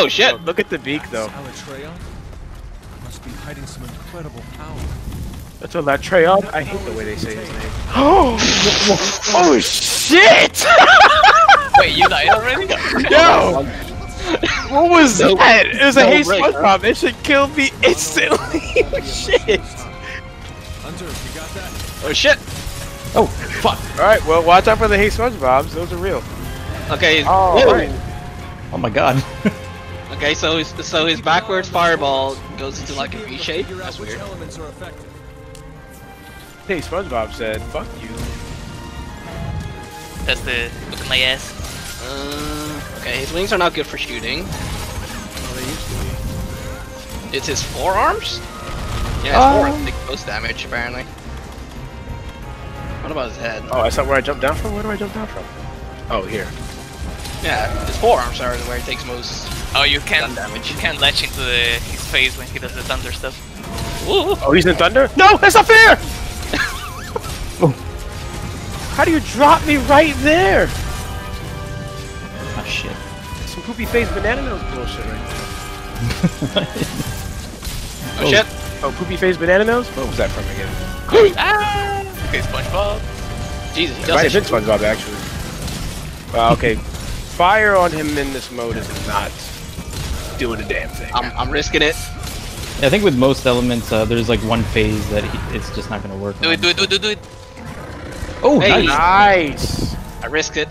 Oh shit! Oh, look at the beak though. Alatreon must be hiding some incredible power. That's Alatreon. I hate the way they say his name. Oh! Oh shit! Wait, you died already? No! What was that? It was a hey SpongeBob. It should kill me instantly. Shit! Hunter, you got that? Oh shit! Oh fuck! All right, well watch out for the hey SpongeBobs. Those are real. Okay. Oh, right. Oh my god. Okay, so his backwards fireball goes into like a V shape. That's weird. Hey, SpongeBob said, "Fuck you." That's the look at my ass. Okay, his wings are not good for shooting. Well, they used to be. It's his forearms. Yeah, his forearms take most damage apparently. What about his head? Oh, I saw where I jumped down from. Where do I jump down from? Oh, here. Yeah, his forearms are where he takes most. Oh, you can't damage. You can't latch into his face when he does the thunder stuff. Ooh. Oh, he's in thunder? No, that's not fair! How do you drop me right there? Oh shit! Some poopy face banana nose bullshit right there. Oh, shit! Oh, poopy face banana nose. What was that from again? Ah! Okay, SpongeBob. Jesus, he does it. Might have been SpongeBob actually. Okay, fire on him in this mode is not doing a damn thing. I'm risking it. Yeah, I think with most elements, there's like one phase that it's just not gonna work. Do it. Oh, hey. Nice! I risked it.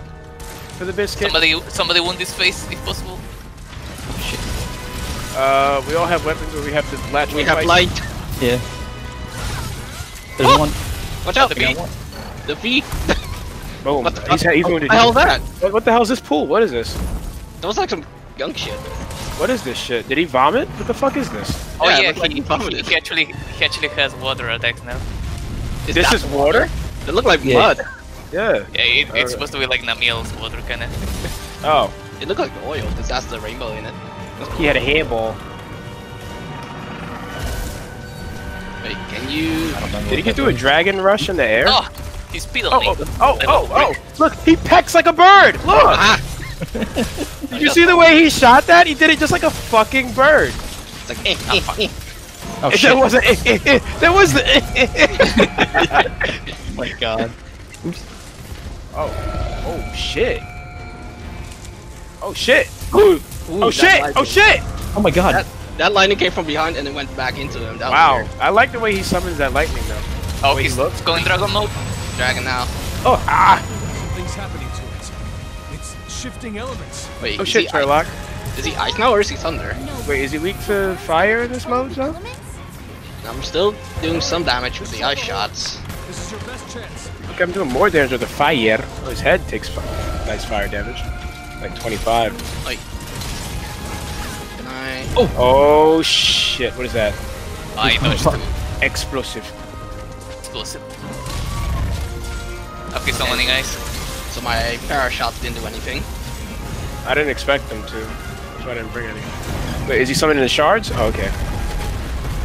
For the biscuit. Somebody won this phase, if possible. Oh, shit. We all have weapons where we have to latch. We have light. Yeah. There's one. Watch out, the bee. The bee. Boom. What the hell is that? What the hell is this pool? What is this? That was like some gunk shit. What is this shit? Did he vomit? What the fuck is this? Oh yeah, he vomited. He actually has water attacks now. This is water? It looked like mud. Yeah. Yeah, it's supposed to be like Namiel's water kind of. Oh. It looked like oil because that's the rainbow in it. He had a hairball. Wait, can you... Did he get through a dragon rush in the air? Oh! He speed on me. Oh! Look, he pecks like a bird! Look! Did you see the way he shot that? He did it just like a fucking bird. It's like, Oh, shit. There was an There was the Oh my god. Oops. Oh shit. Oh shit. Ooh, oh shit. Oh shit. Oh my god. That lightning came from behind and it went back into him. That wow. Was I like the way he summons that lightning though. Oh, he's going dragon mode. Dragon now. Oh, Something's happening to it. It's shifting elements. Wait, oh shit, Sherlock. Is he ice now or is he thunder? No. Wait, is he weak to fire in this mode though? I'm still doing some damage with the ice shots. This is your best chance. Look, I'm doing more damage with the fire. Oh, his head takes nice fire damage. Like 25. Like... Can I... Oh! Oh shit, what is that? I know. Explosive. Okay, someone in ice. So my para shots didn't do anything. I didn't expect them to. That's why I didn't bring anything. Wait, is he summoning the shards? Oh, okay.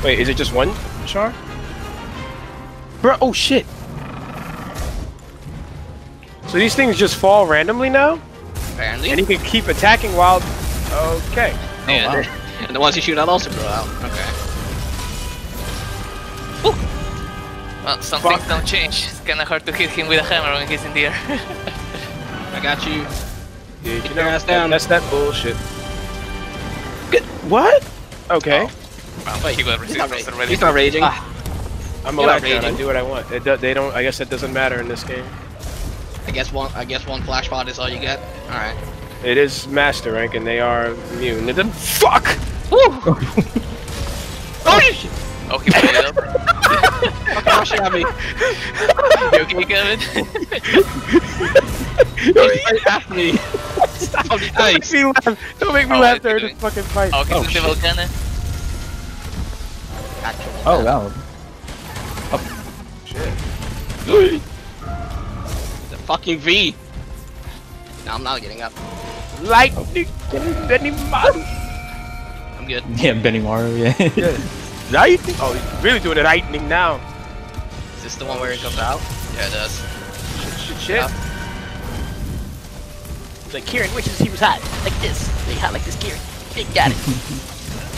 Wait, is it just one shard? Bro, oh shit! So these things just fall randomly now? Apparently. And you can keep attacking while... Okay. Yeah. Oh, wow. And the ones you shoot out also grow out. Okay. Ooh. Well, some things don't change. It's kinda hard to hit him with a hammer when he's in the air. I got you. Dude, you know, that's that bullshit. Good. What? Okay. Oh. Well, wait, he's not raging. I'm Electro, I do what I want. They don't. I guess that doesn't matter in this game. I guess one flash pod is all you get. All right. It is master rank, and they are immune. It didn't. Fuck! Woo! Oh shit! Oh, he played it up. Fucking shit at me. You okay, Kevin? He's at me. Stop! Don't make me laugh during this fucking fight. Okay, oh, so the volcano. Oh wow. Oh. Shit. The fucking V. No, I'm not getting up. Lightning, Benimaru. I'm good. Yeah, Benimaru. Yeah. Lightning. Oh, he's really doing the lightning now. Is this the one where it comes out? Yeah, it does. Shit. Yeah. Like Kieran wishes he was hot like this. They hot like this, Kieran. He got it.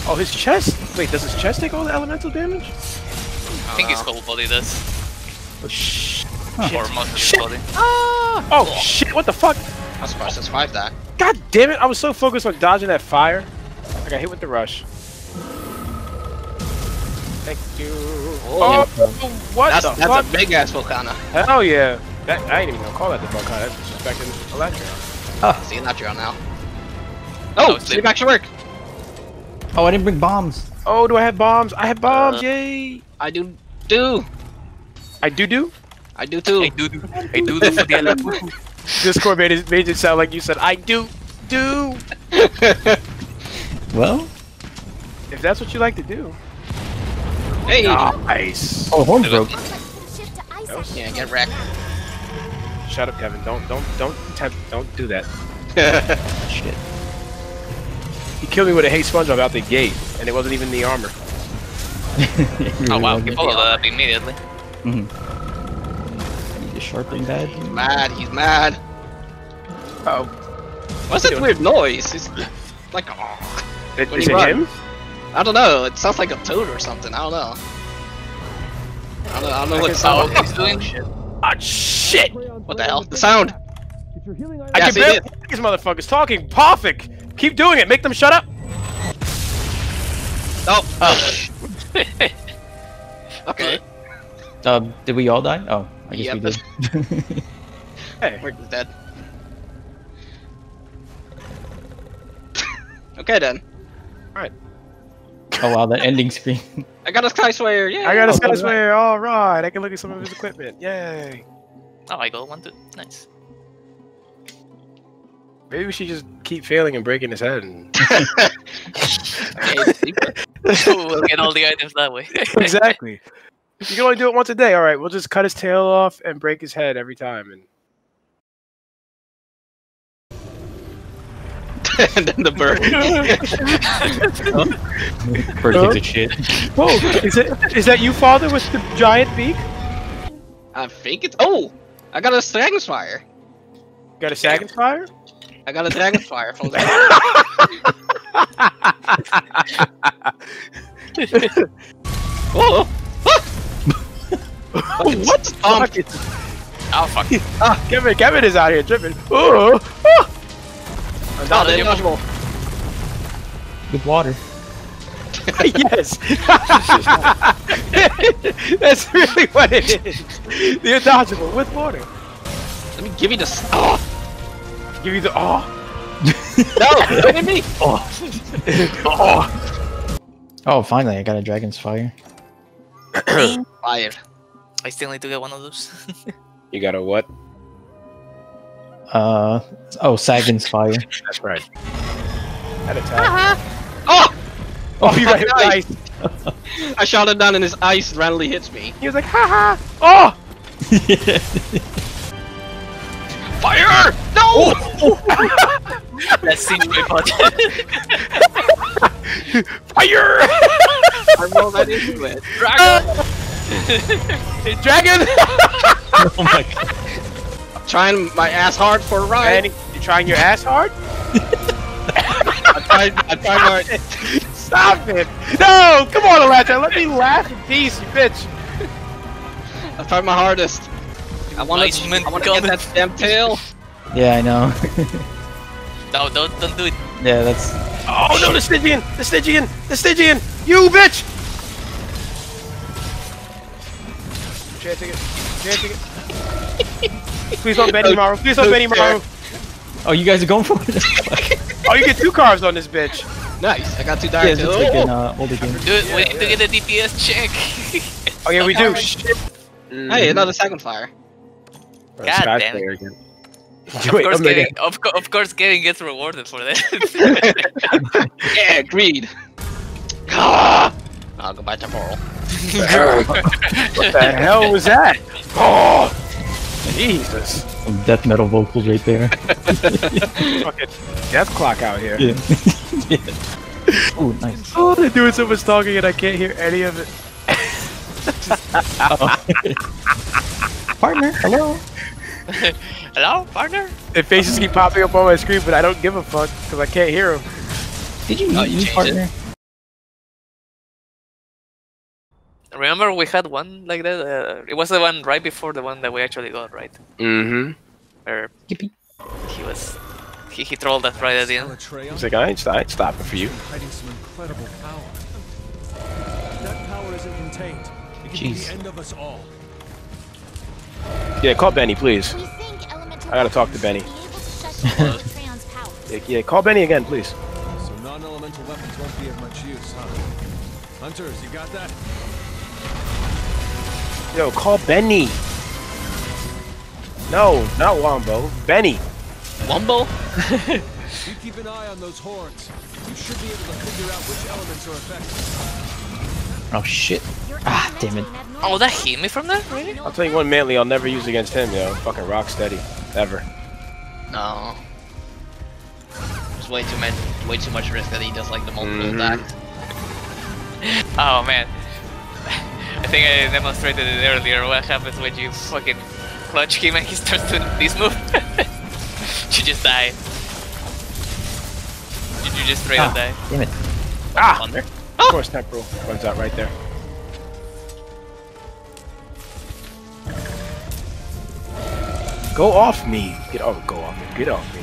Oh, his chest? Wait, does his chest take all the elemental damage? I think his whole body does. Oh, shit. Or most of his body. Ah! Oh, oh, shit, what the fuck? I'm surprised that's 5 die. God damn it, I was so focused on dodging that fire. I got hit with the rush. Thank you. Oh, oh what that's the fuck? That's a big ass volcano. Hell yeah. That, I ain't even gonna call that the volcano. That's disrespecting Alatreon. Oh, it's the Alatreon now. Oh, see you back to work. Oh, I didn't bring bombs. Oh, do I have bombs? I have bombs, yay! I do do. I do do? I do too. I do do. I do do for the Alatreon. Discord made it sound like you said, I do do. Well, if that's what you like to do. Hey! Nice! Oh, horn broke. Yeah, get wrecked. Shut up, Kevin. Don't do that. Shit. He killed me with a Hey SpongeBob out the gate, and it wasn't even the armor. Really oh wow, he followed that up immediately. Mm-hmm. He's sharpening that. He's mad, he's mad. Uh oh. What's that weird noise? It's like oh. Is it him? I don't know, it sounds like a toad or something, I don't know. I don't know what sound he's doing. Ah, shit! What the hell? The sound! I can barely hear these motherfuckers talking! Perfect! Keep doing it! Make them shut up! Oh! Okay. Did we all die? Oh, I guess we did. Hey. We're dead. Okay then. Alright. Oh wow, that ending screen. I got a Skyswyer, yeah. I got a Skyswyer, alright. I can look at some of his equipment, yay. Oh, I got one too, nice. Maybe we should just keep failing and breaking his head and... We'll get all the items that way. Exactly. You can only do it once a day, alright. We'll just cut his tail off and break his head every time. And... and then the bird. Oh. Bird takes a shit. Whoa, is that you, father, with the giant beak? I think it's. Oh, I got a Sagan's Fire. You got a Sagan's Fire? I got a Dragon's Fire from there. Whoa! What? Oh fuck! Ah, Kevin is out here tripping. Oh. Not dodgeable. With water. Yes. That's really what it is. The dodgeable with water. Let me give you the. Oh. Give you the. Oh. No. Look at me. Oh. Oh. Oh. Finally, I got a Dragon's Fire. Fire. I still need to get one of those. You got a what? Oh, Sagan's Fire. That's right. That attack. Oh! Oh, you got hit with ice. I shot him down and his ice randomly hits me. He was like, haha! Oh! Fire! No! That seems way fun. Fire! I rolled that into it. Dragon! Dragon! Oh my god. Trying my ass hard for a ride. You trying your ass hard? I tried my... Stop it! No! Come on, Alatreon! Let me laugh in peace, you bitch! I tried my hardest. I wanna get that damn tail. Yeah, I know. No, don't do it. Yeah, that's... Oh no, the Stygian! The Stygian! The Stygian! You bitch! Chanting it. Chanting it. Please don't Benimaru. Please don't Benimaru. Oh, you guys are going for it? Oh, you get 2 carves on this bitch. Nice. I got 2 dire tails. Yeah, older games. Dude, yeah, we need to get the DPS check. Oh, yeah, we do. Shit. Hey, another Sagan's Fire. God damn it. Of course, getting gets rewarded for that. Yeah, greed. I'll go back tomorrow. What the hell was that? Oh! Jesus. Some death metal vocals right there. Fucking death clock out here. Yeah. Yeah. Ooh, nice. Oh, they're doing so much talking and I can't hear any of it. Partner, hello? Hello, partner? Their faces keep popping up on my screen, but I don't give a fuck because I can't hear them. Did you use partner? Remember we had one like that? It was the one right before the one that we actually got, right? Mm-hmm. Where he was... He trolled us right at the end. He's like, I ain't stopping for you. Jeez. Yeah, call Benny, please. I gotta talk to Benny. Yeah, call Benny again, please. So non-elemental weapons won't be of much use, huh? Hunters, you got that? Yo, call Benny. No, not Wombo. Benny. Wombo? You keep an eye on those horns. You should be able to figure out which elements are affected. Oh shit. Ah, damn it. Oh, that hit me from there? Really? I'll tell you one manly I'll never use against him, yo. Fucking Rocksteady. Ever. No. There's way too much risk that he does like the multiple attacks. Oh man. I think I demonstrated it earlier what happens when you fucking clutch him and he starts doing this move. You just die. You just straight up die. Damn it. Thunder. Of course Necro runs out right there. Go off me! Go off me. Get off me.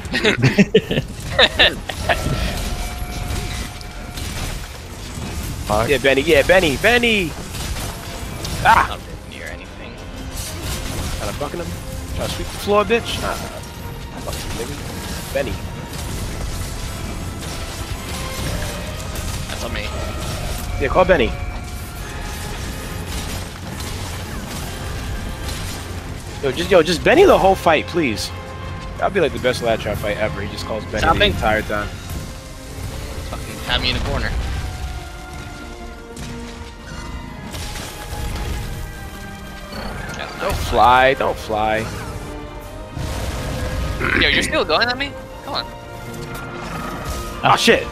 Yeah, Benny, Benny! Ah! I'm not near anything. Trying to bucket him? Trying to sweep the floor, bitch? Nah, fuck you, nigga. Benny. That's on me. Yeah, call Benny. Yo, just Benny the whole fight, please. That'd be like the best Alatreon fight ever. He just calls Benny the entire time. Fucking have me in a corner. Don't fly, don't fly. Yo, you're still going at me? Come on. Oh shit.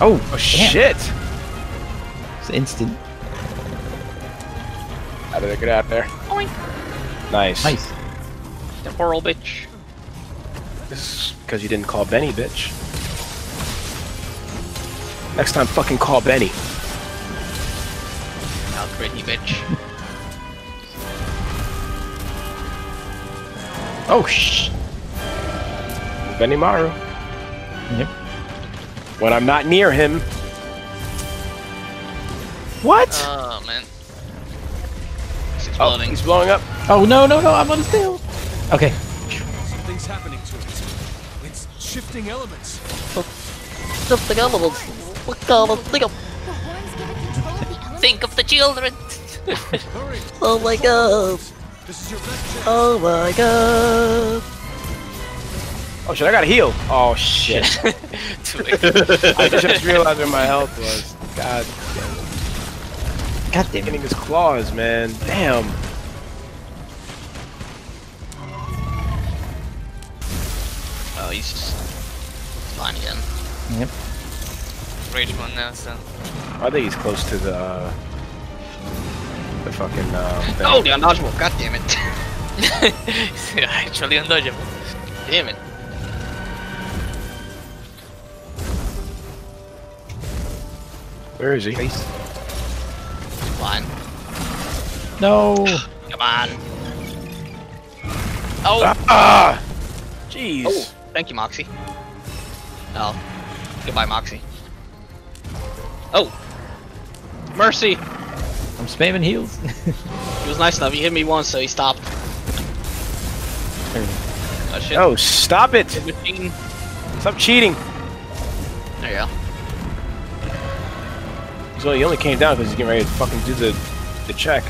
Oh shit. It's instant. How did I get out there? Oink. Nice. Nice. Temporal bitch. This is because you didn't call Benny, bitch. Next time fucking call Benny. I'll crit you, bitch. Oh, shh. Benimaru. Yep. When I'm not near him. What? Oh, man. He's exploding. Oh, he's blowing up. Oh, no, I'm on his tail. Okay. Something's happening to it. It's shifting elements. Shifting elements. What the think of the children! Oh my god! Oh my god! Oh shit, I gotta heal! Oh shit. I just realized where my health was. God damn. God damn it. Getting his claws, man. Damn. Oh, he's just flying again. Yep. Rage one now, so. I think he's close to the fucking, thing. Oh, the undodgeable, god damn it. He's actually undodgeable. Damn it. Where is he? He's flying. No! Come on. Oh! Jeez. Oh, thank you, Moxie. Oh. Goodbye, Moxie. Oh! Mercy! I'm spamming heals. He was nice enough, he hit me once so he stopped. Oh shit. Oh, stop it! Stop cheating! There you go. So he only came down because he's getting ready to fucking do the check.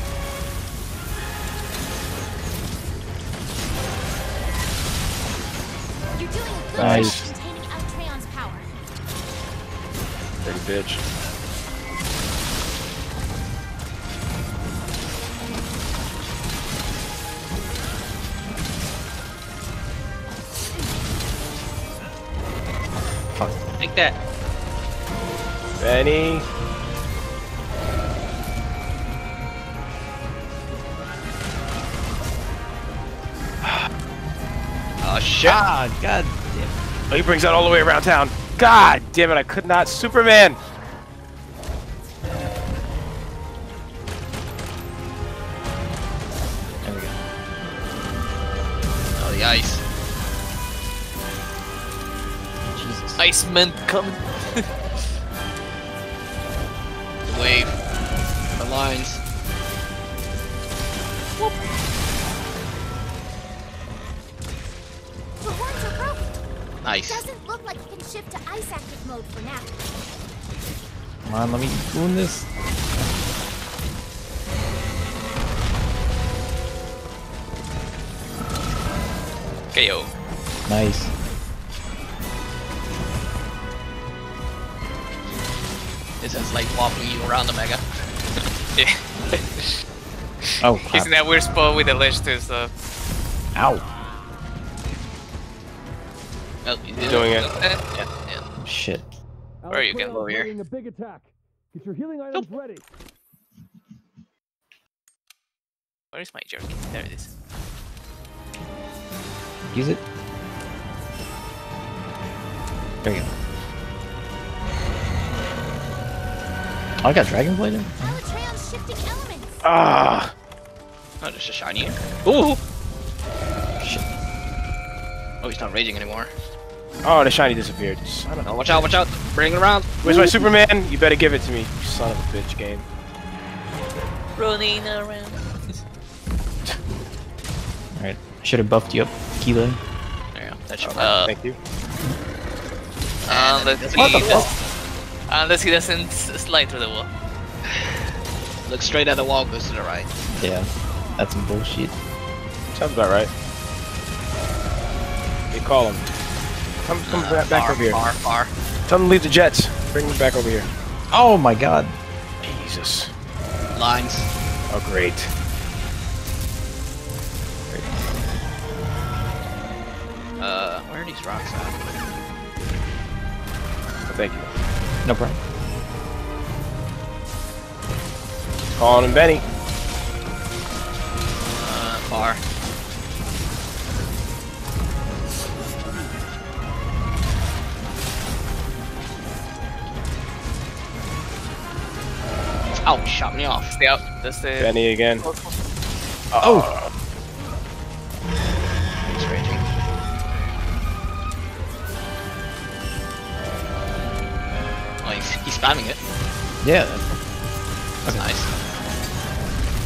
You're doing good. Nice. Pretty bitch. Take that. Benny. Oh shit. Ah, god damn. Oh, he brings that all the way around town. God damn it, I could not Superman! There we go. Oh, the ice. Jesus. Iceman coming. The wave. The lines. Whoop. The horns are broken. Nice. It doesn't look like you can shift to ice active mode for now. Come on, let me spoon this. KO. Nice. This is like wobbling you around the mega. Yeah. Oh, crap. He's in that weird spot with the ledge too, so... Ow. Oh, you're doing it. Yeah, yeah. Shit. Where are you getting over here? A big attack. Get your healing items ready. Where is my jerky? There it is. Use it. There you go. Oh, I got Dragonblade in? Alatreon shifting elements. Ah! Oh, just a shiny. Ooh! Shit. Oh, he's not raging anymore. Oh, the shiny disappeared. I don't know. Watch out, watch out! Bring it around! Where's my Superman? You better give it to me, you son of a bitch game. Running around. Alright, should have buffed you up, Kilo. There you go. That should thank you. Unless he doesn't slide through the wall. Look straight at the wall, goes to the right. Yeah, that's some bullshit. Sounds about right. They call him. Come back over here. Far. Tell them to leave the jets. Bring them back over here. Oh my god. Jesus. Lines. Oh, great. Great. Where are these rocks at? Oh, thank you. No problem. Calling him Benny. Far. Oh, shot me off. Stay up. That's the Benny again. Oh! He's raging. Oh, he's spamming it. Yeah. That's nice.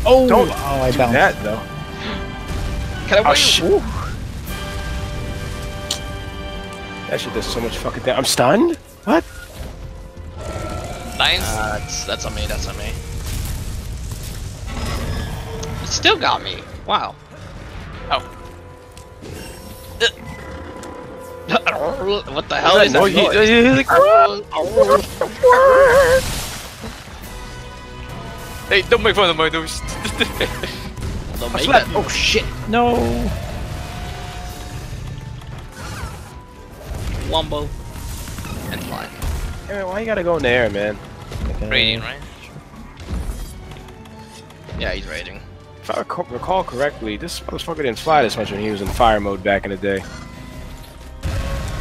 Oh! Don't I bounced that though. Can I win? That shit does so much fucking damage. I'm stunned? What? That's on me, that's on me. It still got me. Wow. Oh. What the hell is that noise? Hey, don't make fun of my noise. Oh shit. No. Wombo. And fly. Hey, why you gotta go in there, man? Raiding, right? Yeah, he's raiding. If I recall correctly, this motherfucker didn't fly this much when he was in fire mode back in the day.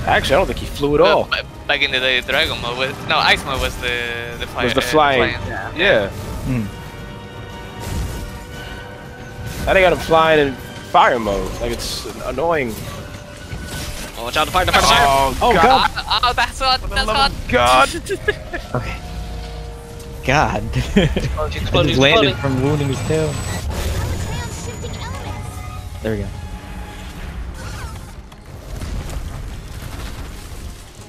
Actually, I don't think he flew at all. Back in the day, dragon mode was... No, ice mode was the fire. Was the flying. Yeah. Now they got him flying in fire mode. Like, it's annoying. Oh, watch out, the fire, Oh, God. Oh, that's hot, that's hot. God. Okay. God. He landed from wounding his tail. There we go.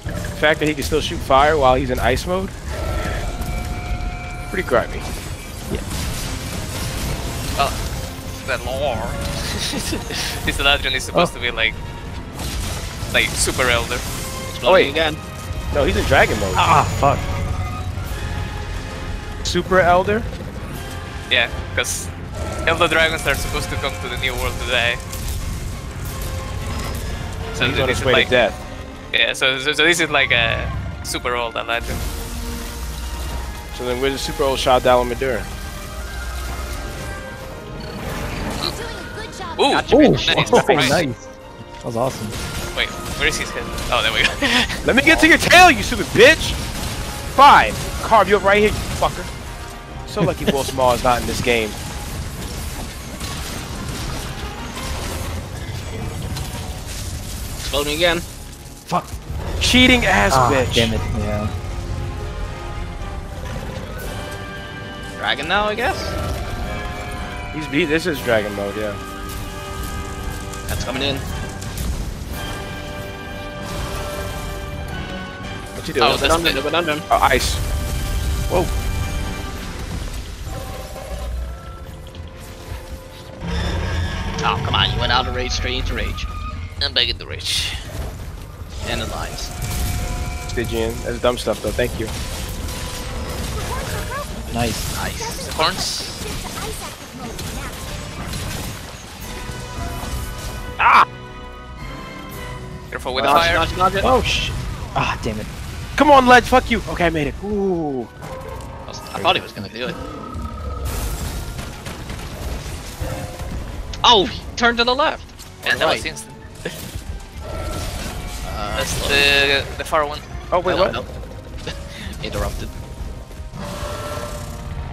The fact that he can still shoot fire while he's in ice mode? Pretty grimy. Yeah. Oh, that lore. This Alatreon is supposed to be like super elder. Oh wait. Again. No, he's in dragon mode. Ah, fuck. Super Elder? Yeah, because Elder Dragons are supposed to come to the New World today. So he's on his way to death. Yeah, so this is like a Super Old Aladdin. So then where's the Super Old Shah Dalamadura? Ooh! Ooh! Nice. That was awesome. Wait. Where is his head? Oh, there we go. Let me get to your tail, you stupid bitch! Five! Carve you up right here, you fucker. So lucky Will Small is not in this game. Exploding again. Fuck. Cheating ass bitch. Damn it, yeah. Dragon now, I guess? He's beat. This is dragon mode, yeah. That's coming in. What you doing? Oh, that's under him. Oh, ice. Whoa. Oh, come on. You went out of rage, straight into rage. And back into rage. And the lines. Stygian. That's dumb stuff, though. Thank you. Nice. Nice. Horns. Ah! Careful with the fire. Nudge, nudge, nudge. Oh, shit. Ah, damn it. Come on, Ledge, fuck you! Okay, I made it. Ooh. I thought he was gonna do it. Oh, he turned to the left! Yeah, that was instant. That's the far one. Oh, wait, what? No. Interrupted.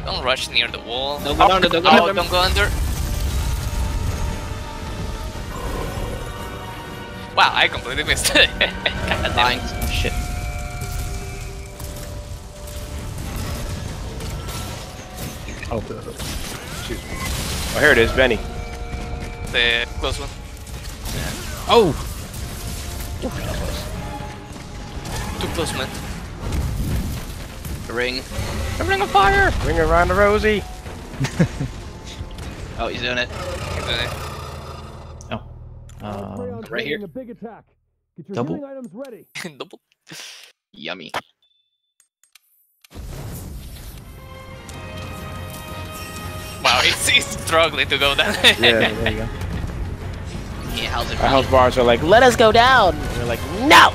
Don't rush near the wall. Don't go under, don't go under. Don't go under. Wow, I completely missed it. Lying. Shit. Oh, shoot. Oh, here it is, Benny. The close one. Yeah. Oh! Ooh, that was... Too close, man. The ring. The ring of fire! Ring around the Rosie! Oh, he's doing it. He's doing it. Oh. Right here. A big attack. Get your double. Items ready. Double. Yummy. Wow, it's struggling to go down. Yeah, there you go. Yeah, how's it? Our house bars are like, let us go down. And they're like, no.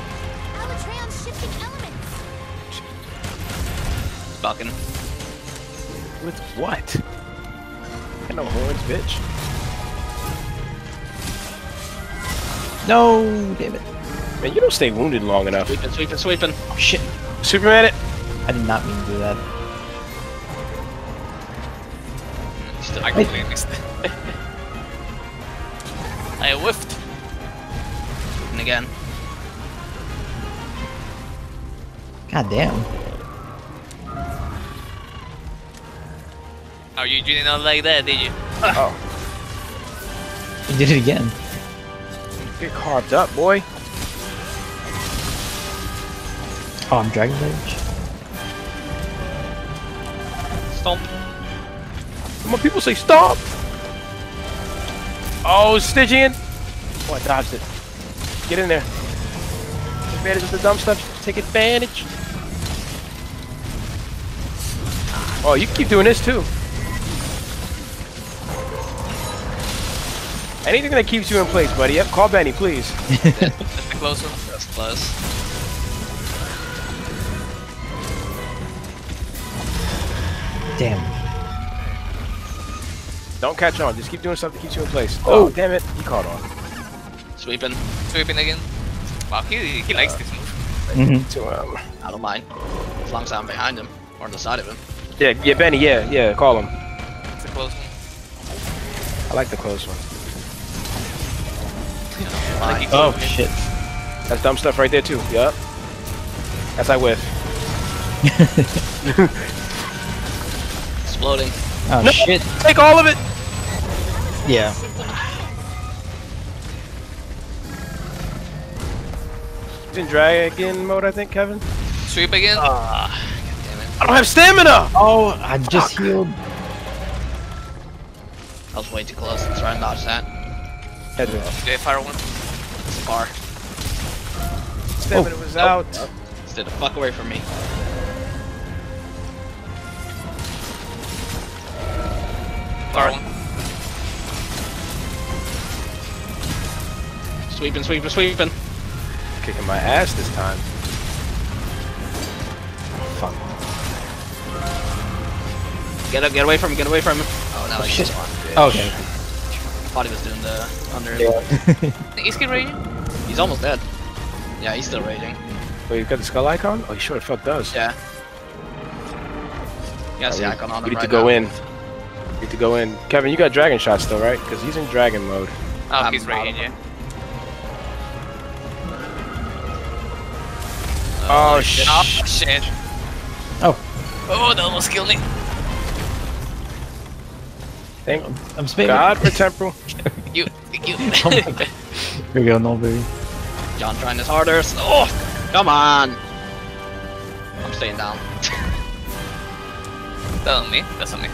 Alatreon shifting elements. Fucking. With what? I got no horns, bitch. No, damn it. Man, you don't stay wounded long enough. Sweeping, sweeping, sweeping. Oh, shit. Superman it. I did not mean to do that. I completely missed it. I whiffed. And again. God damn. Oh, you did not like that, did you? Oh. You did it again. Get carved up, boy. Oh, I'm Dragon Rage. Stomp. Come on, people say stomp. Oh, Stygian. Oh, I dodged it. Get in there. Take advantage of the dumb stuff. Take advantage. Oh, you can keep doing this too. Anything that keeps you in place, buddy. Yep, call Benny, please. That's the close one. That's close. Damn. Don't catch on. Just keep doing stuff that keeps you in place. Oh, damn it. He caught on. Sweeping. Sweeping again. Wow, he likes this move. So, I don't mind. As long as I'm behind him. Or on the side of him. Yeah, yeah, Benny, yeah, yeah. Call him. That's the close one. I like the close one. Like oh shit. That's dumb stuff right there too. Yup. That's I whiff. Exploding. Oh no, shit. Take all of it! Yeah. It's in dragon mode, I think, Kevin. Sweep again? Goddammit. I don't have stamina! Oh, I just healed. I was way too close. Let's try and dodge that. Headwind. Did I fire one? Far. Stamina was out. Stay the fuck away from me. Far one. Sweeping, sweeping, sweeping. Kicking my ass this time. Fuck. Get up, get away from him, get away from him. Oh, now he's on. Oh, okay. I thought he was doing the under him. Is he raging? He's almost dead. Yeah, he's still raging. Wait, you've got the skull icon? Oh, he sure the fuck does. Yeah. He has the icon on him right now. We need to go in. We need to go in. Kevin, you got dragon shots though, right? Because he's in dragon mode. Oh, he's raging, yeah. Oh, shit. Oh, shit. Oh. Oh, that almost killed me. Thank I'm God for temporal. you. Here we go, no baby. John trying his harder. Oh, come on. I'm staying down. That's on me. That's on me.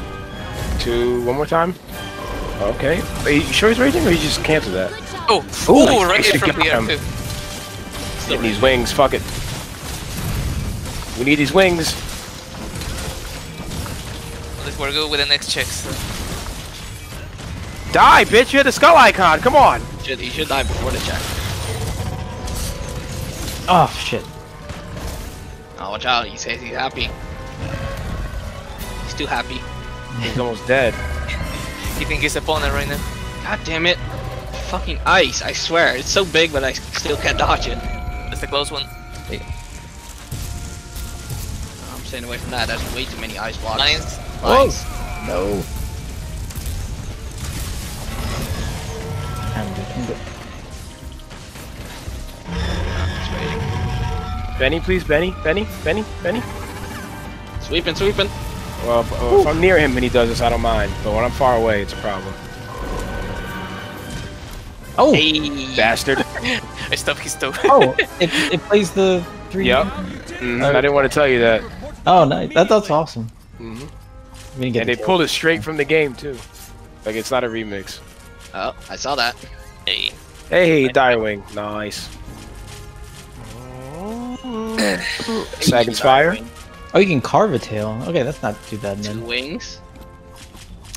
Two, one more time. Okay. Are you sure he's raging or you just cancel that? Oh, ooh, raging from here too. Get these wings. Fuck it. We need these wings. Let's we'll go with the next checks. Die, bitch! You had the skull icon. Come on. He should die before the check. Oh shit! Oh, watch out! He says he's happy. He's too happy. He's almost dead. You think he's opponent right now? God damn it! Fucking ice! I swear, it's so big, but I still can't dodge it. That's the close one. Yeah. I'm staying away from that. There's way too many ice blocks. Lions. Lions. Oh. No. Benny, please, Benny. Sweeping. Well, if I'm near him and he does this, I don't mind. But when I'm far away, it's a problem. Oh, hey. Bastard! I stuffed his toe. Oh, it plays the three. Yep. I didn't want to tell you that. Oh, nice. That's awesome. Mm-hmm. And they pulled it straight from the game too. Like it's not a remix. Oh, I saw that. Hey. Hey, Dire Wing. Nice. Sagan's Fire. Oh, you can carve a tail. Okay, that's not too bad, man. Two wings.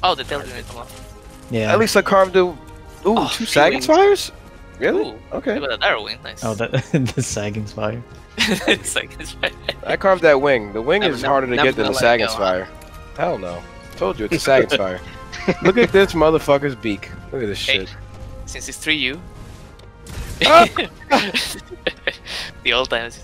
Oh, the tail didn't come off. Yeah. At least I carved the. Ooh, oh, two Sagan's Fires? Really? Ooh, okay. With a narrow wing, nice. Oh, the Sagan's Fire. Sagan's Fire. I carved that wing. The wing is harder to get than the Sagan's Fire. Hell no. Told you, it's a Sagan's Fire. Look at this motherfucker's beak. Look at this shit. Hey, since it's 3U. Oh! The old times.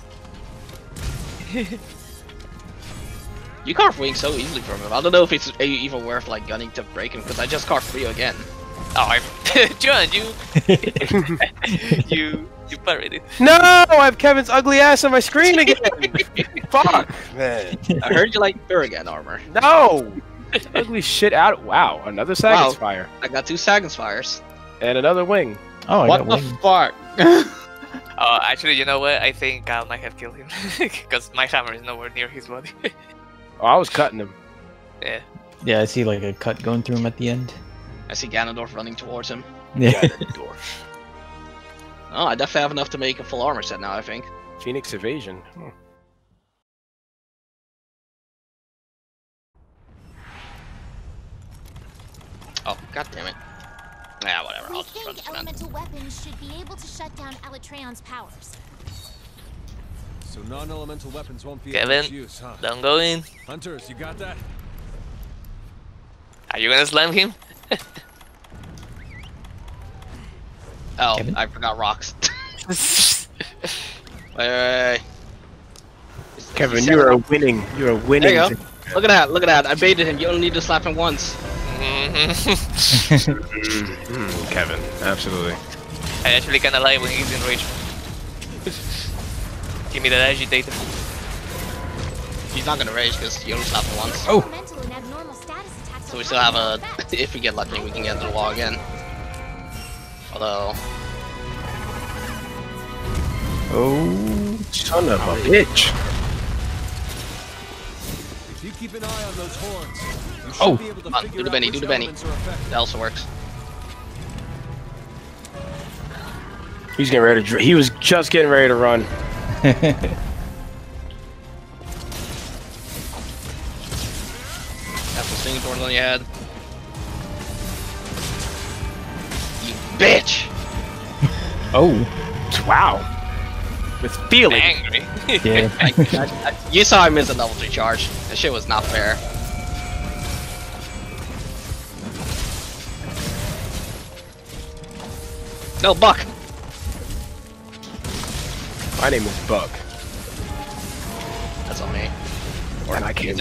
You carve wings so easily from him. I don't know if it's even worth like gunning to break him because I just carved 3U again. Oh, John, you parried. No, I have Kevin's ugly ass on my screen again. Fuck, man. I heard you like Thurigan armor. No. Ugly shit out. Wow, another Sagan's Fire. I got two Sagan's Fires. And another wing. Oh, I got wing. What the fuck? Oh, actually, you know what? I think Kyle might have killed him. Because my hammer is nowhere near his body. Oh, I was cutting him. Yeah. Yeah, I see like a cut going through him at the end. I see Ganondorf running towards him. Yeah. Ganondorf. Oh, I definitely have enough to make a full armor set now, I think. Phoenix Evasion. Hmm. Oh, god damn it. Yeah, whatever. I'll just run this elemental weapons should be able to shut down Alatreon's powers. So non-elemental weapons won't be able to use, huh? Don't go in. Hunters, you got that? Are you gonna slam him? Oh, Kevin? I forgot rocks. Wait. Kevin, you are winning. There you go. Look at that. I baited him. You only need to slap him once. Kevin, absolutely. I actually kinda lie when he's enraged. Give me that agitator. He's not gonna rage because you only slapped him once. Oh! So we still have a. If we get lucky, we can get to the wall again. Although. Oh, son of a bitch! If you keep an eye on those horns. Oh! Come on, do the Benny. That also works. He's getting ready to. He was just getting ready to run. That's the singing thorns on your head. You bitch! Oh! Wow! With feeling. Angry. Yeah. You saw him miss a level 3 charge. That shit was not fair. No, Buck! My name is Buck. That's on me. Or and I can't.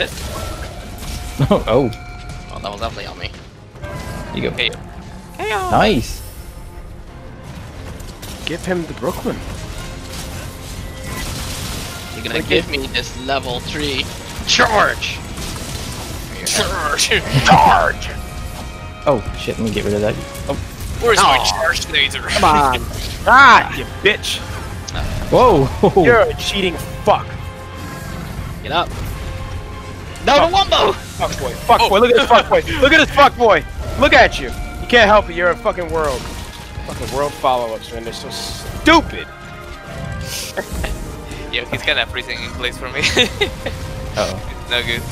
Oh, oh. Well, that was definitely on me. You go. Hey. Hey. Nice. Give him the Brooklyn. You're gonna give me this level 3 charge. Charge. Charge. Oh shit! Let me get rid of that. Oh. Where's my charge laser? Come on. Ah, you bitch. Whoa. You're a cheating fuck. Get up. No, the wombo. Fuckboy. Fuckboy. Look at this fuckboy. Look at this fuckboy. Look at you. You can't help it. You're a fucking world. Fucking world follow-ups, man. They're so stupid. Yeah, he's got everything in place for me. Uh oh. It's no good.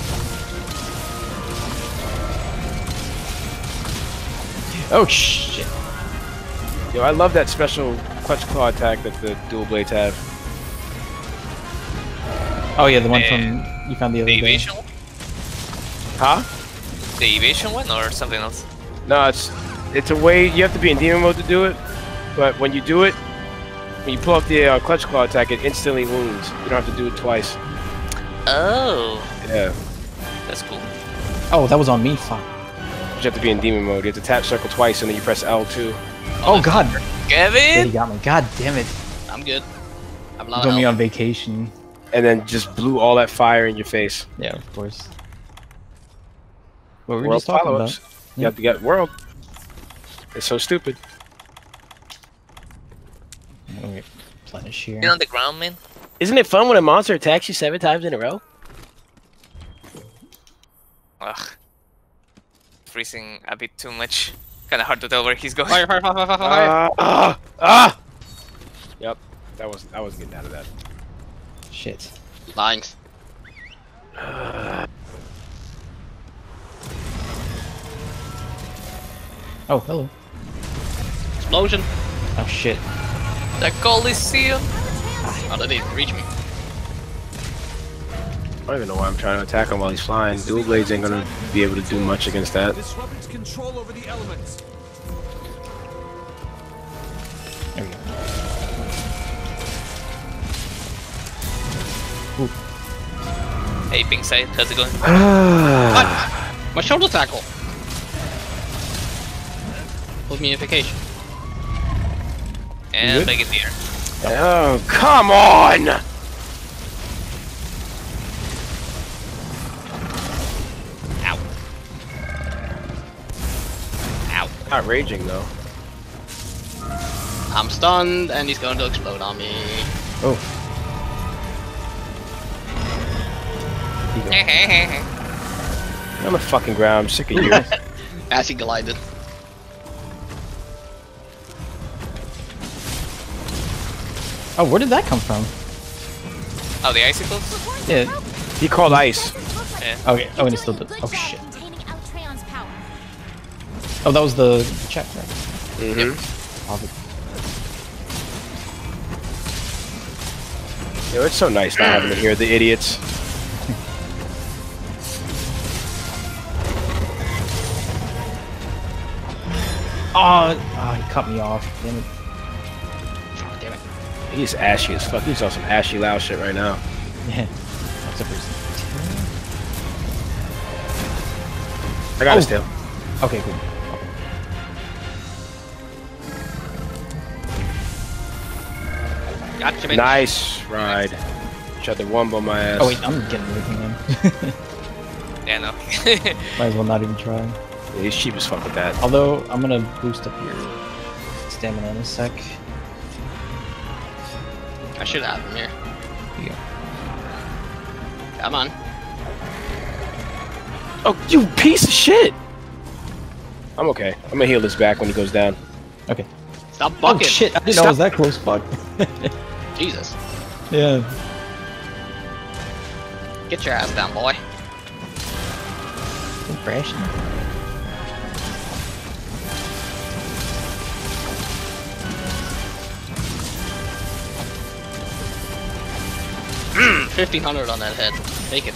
Oh shit. Yo, I love that special clutch claw attack that the dual blades have. Oh yeah, the one from you found the other day. The evasion one? Huh? The evasion one or something else? No, it's a way, you have to be in demon mode to do it, but when you do it, when you pull up the clutch claw attack, it instantly wounds. You don't have to do it twice. Oh. Yeah. That's cool. Oh, that was on me, fuck. You have to be in demon mode. You have to tap circle twice and then you press L2. Oh god. Kevin! He got me. God damn it. I'm good. I'm not going on vacation. And then just blew all that fire in your face. Yeah, of course. What were we just talking about? You have to get world. It's so stupid. Let me replenish here. Get on the ground, man. Isn't it fun when a monster attacks you 7 times in a row? Ugh. Freezing a bit too much. Kind of hard to tell where he's going. Fire, fire, fire, fire, fire. Yep. I wasn't getting out of that. Shit. Lines. Oh, hello. Explosion. Oh, shit. The Coliseum. Oh, that didn't reach me. I don't even know why I'm trying to attack him while he's flying. Dual blades ain't gonna be able to do much against that. Control over the elements. There we go. Ooh. Hey, ping side, how's it going? My shoulder tackle. Put me in vacation. And make it here. Oh, come on! Not raging though. I'm stunned and he's going to explode on me. Oh. I'm on the fucking ground, I'm sick of you. As he glided. Oh, where did that come from? Oh, the icicles? Yeah. He called ice. Yeah. Okay. Oh, and he still did. Oh shit. Oh, that was the check, right? Mm-hmm. Yo, it's so nice not having to hear the idiots. Oh, he cut me off. Damn it. Oh, damn it. He's ashy as fuck. He's on some ashy loud shit right now. Yeah. That's a person. I got his tail. Okay, cool. Gotcha, man. Nice ride. Tried to wombo my ass. Oh wait, I'm getting everything in. Yeah, no. Might as well not even try. Yeah, he's cheap as fuck with that. Although, I'm gonna boost up your stamina in a sec. I should have him here. Here you go. Come on. Oh, you piece of shit! I'm okay. I'm gonna heal this back when he goes down. Okay. Stop bucking! Oh shit, I didn't know I was that close, fuck. Jesus. Yeah. Get your ass down, boy. Impression. Mm, 1500 on that head. Take it.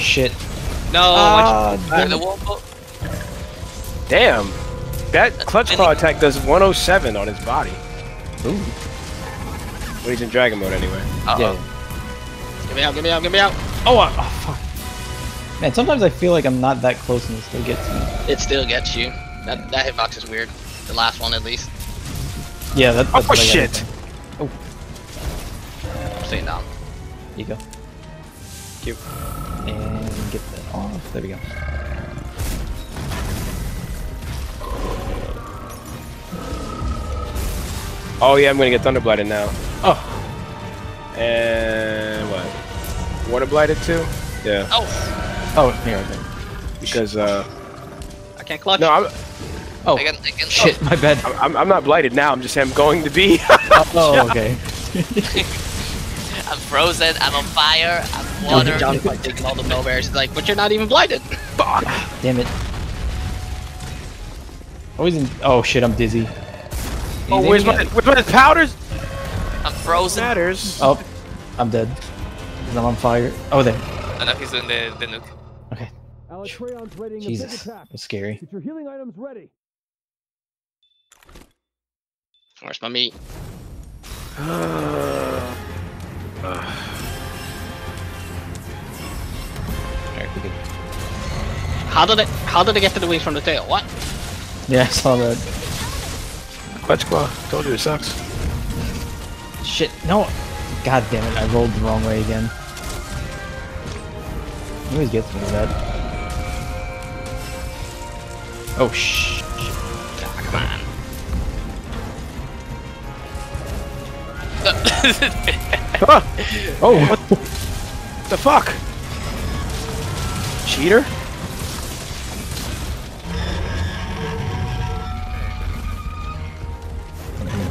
Shit. No, the wombo. Damn. That Clutch Claw attack does 107 on his body. Ooh. Well, he's in Dragon Mode anyway. Uh-oh. Yeah. Get me out, get me out, get me out! Oh, oh fuck. Man, sometimes I feel like I'm not that close and it still gets me. It still gets you. That hitbox is weird. The last one, at least. Yeah, that's what I shit! Oh. I'm staying down. You go. Cute. And get that off. There we go. Oh yeah, I'm gonna get Thunder Blighted now. Oh! And what? Water Blighted too? Yeah. Oh! Oh, here I think. Because, I can't clutch. No, I'm... Oh, I can shit, my bad. I'm not blighted now, I'm just saying I'm going to be. Oh, okay. I'm frozen, I'm on fire, I'm water. John's like taking all the blueberries. He's like, but you're not even blighted. Fuck! Damn it. Always in... Oh shit, I'm dizzy. Oh, where's my powders? I'm frozen. Powders. Oh, I'm dead. I'm on fire. Oh, there. Oh, no, he's in the nuke. Okay. Alatreon's readying a big attack. That was scary. Get your healing items ready. Where's my meat? Alright, we good. How did it get to the wings from the tail? What? Yeah, I saw that. Clutch Claw, told you it sucks. Shit, no! God damn it, I rolled the wrong way again. It always gets me with that. Oh shh. Ah, come on. Oh, what the fuck? Cheater?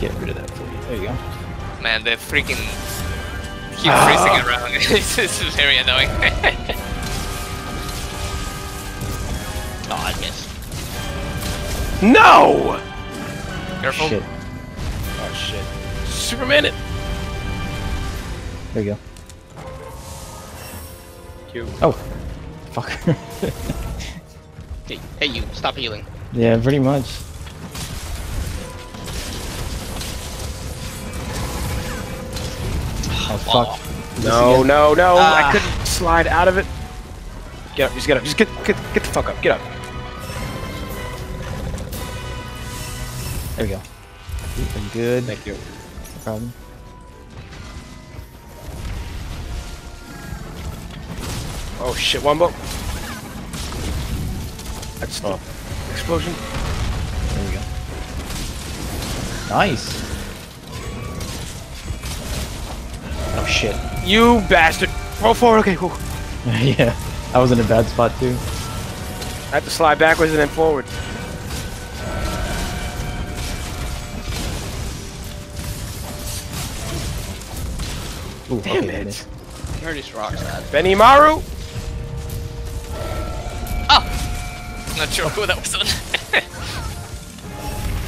Get rid of that for you. There you go. Man, they freaking keep freezing around. This is very annoying. Oh, I missed. No! Careful. Shit. Oh shit. Superman it. There you go. Cute. Oh. Fuck. Hey, you. Stop healing. Yeah, pretty much. Oh fuck! No, no, no! I couldn't slide out of it. Get up! Just get up! Just get the fuck up! Get up! There we go. I'm good. Thank you. No problem. Oh shit! Wombo. That's not explosion. There we go. Nice. Oh shit. You bastard! Roll forward, okay, cool. Yeah, I was in a bad spot too. I have to slide backwards and then forward. Ooh, damn okay, it! Dirtiest rocks, man. Benimaru! Oh! Not sure who that was on.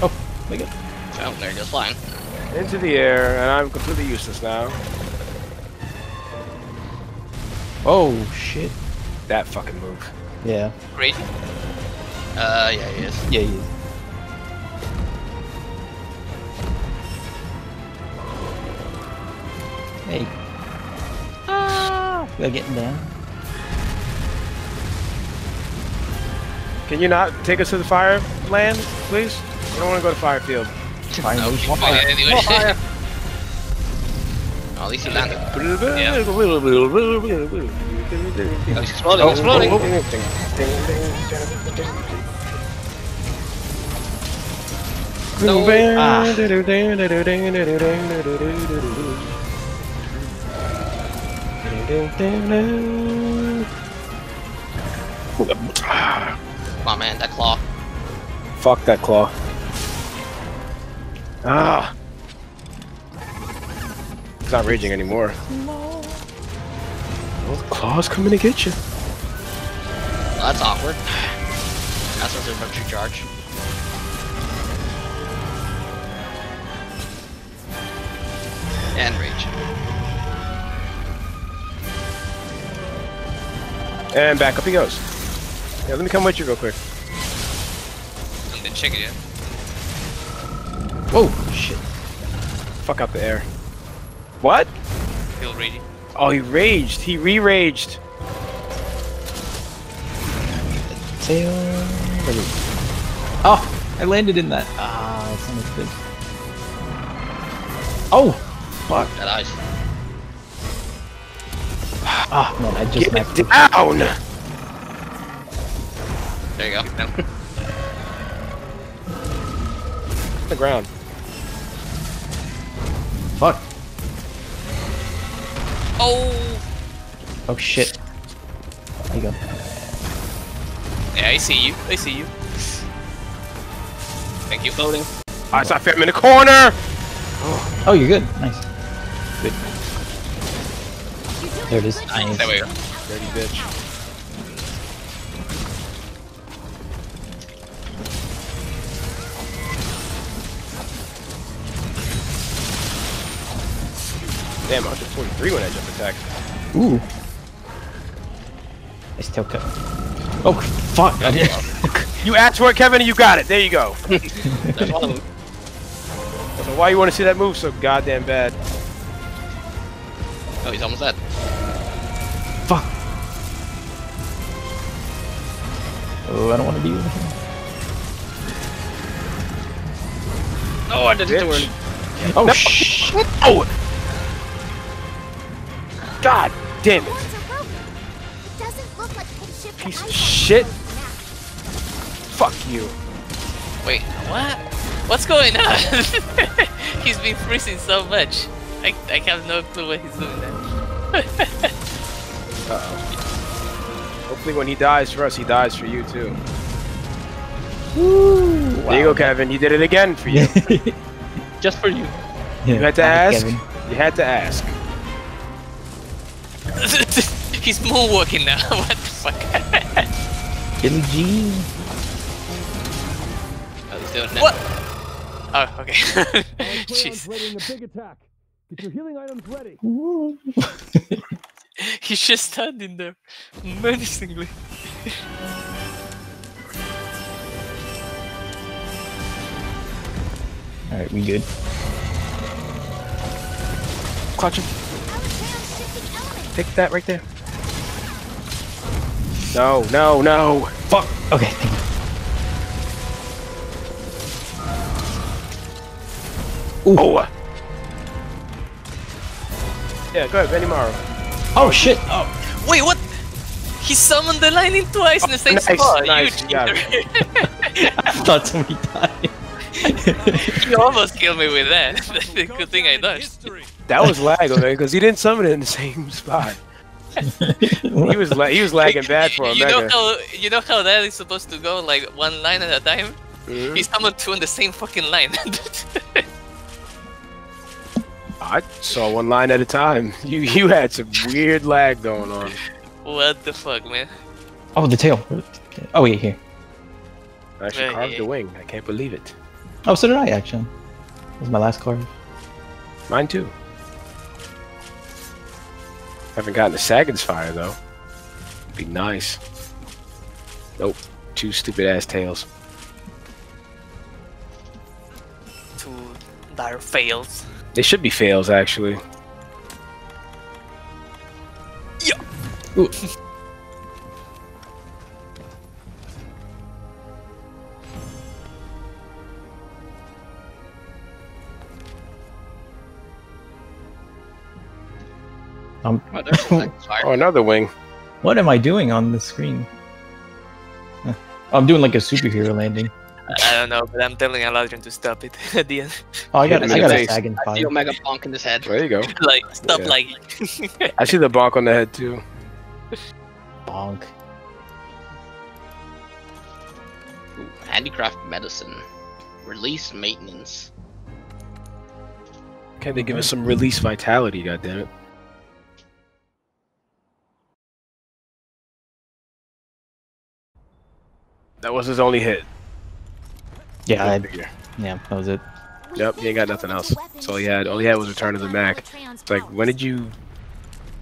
Oh, there you go. Oh, there he goes flying. Into the air, and I'm completely useless now. Oh shit! That fucking move. Yeah. Great. Yeah, he is. Yeah, he is. Hey. Ah! We're getting down. Can you not take us to the fire land, please? We don't want to go to Firefield. Fire. No, fire. Anyway. Fire. Oh, at least he landed. Yeah. Oh, he's exploding, oh, exploding! Oh. No. Ah. Come on, man, that claw. Fuck that claw. Ah! It's not raging anymore. No. Well, claw's coming to get you. Well, that's awkward. That's what's in rupture charge. And rage. And back up he goes. Yeah, let me come with you real quick. I didn't check it yet. Whoa, shit. Fuck up the air. What? Feel raging. Oh, he raged. He re-raged. Oh, I landed in that. Ah, that's not good. Oh, fuck. That ice. Ah, man, I just maxed it down. There you go. The ground. Fuck. Oh. Oh shit. There you go. Yeah, I see you. I see you. Thank you, loading. I saw him in the corner. Oh, oh, you're good. Nice. Good. There it is. Nice. There we go. Dirty bitch. Damn, I was at 23 when I jump attacked. Ooh. Nice tail cut. Oh, fuck. I did. You asked for it, Kevin, and you got it. There you go. That's one of them. I don't know why you want to see that move so goddamn bad. Oh, he's almost dead. Fuck. Oh, I don't want to be with him. Oh, I didn't do it. Oh, no. Shit. Oh. God damn it! It doesn't look like ship piece of shit! Fuck you! Wait, what? What's going on? He's been freezing so much. I have no clue what he's doing there. Uh-oh. Hopefully, when he dies for us, he dies for you too. Woo! Wow. There you go, Kevin. He did it again for you. Just for you. Yeah, you had to ask. Kevin. You had to ask. He's moonwalking now. What the fuck? Billy Jean. Oh, he's doing it now. What? Oh, okay. Jeez. Ready in the big attack. Get your healing items ready. He's just standing there, menacingly. All right, we good. Clutch him. Take that right there. No, no, no. Fuck. Okay. Ooh. Oh. Yeah, go ahead, Benimaru. Oh, shit. Oh. Wait, what? He summoned the lightning twice in the same spot. Nice, you I thought somebody died. You almost killed me with that. That's a good thing I dodged. That was lag, okay, because he didn't summon it in the same spot. he was lagging bad for a minute. You know how that is supposed to go, like one line at a time? Mm-hmm. He summoned two in the same fucking line. I saw one line at a time. You had some weird lag going on. What the fuck, man? Oh, the tail. Oh, yeah, here. I actually carved the wing. I can't believe it. Oh, so did I, actually. That was my last carve. Mine, too. Haven't gotten a Sagan's Fire though. Be nice. Nope. Two stupid ass tails. Two dire fails. They should be fails actually. Yeah. Ooh. Oh, another wing. What am I doing on the screen? Huh. I'm doing like a superhero landing. I don't know, but I'm telling Alatreon to stop it at the end. Oh, I got a Sagan's Fire. I see Omega bonk in his head. There you go. Like, stop lagging. I see the bonk on the head too. Bonk. Ooh, handicraft medicine. Release maintenance. Can they give us some release vitality, goddammit? That was his only hit. Yeah, yeah, that was it. Yep, he ain't got nothing else. That's all he had. All he had was Return of the Mac. It's like, when did you...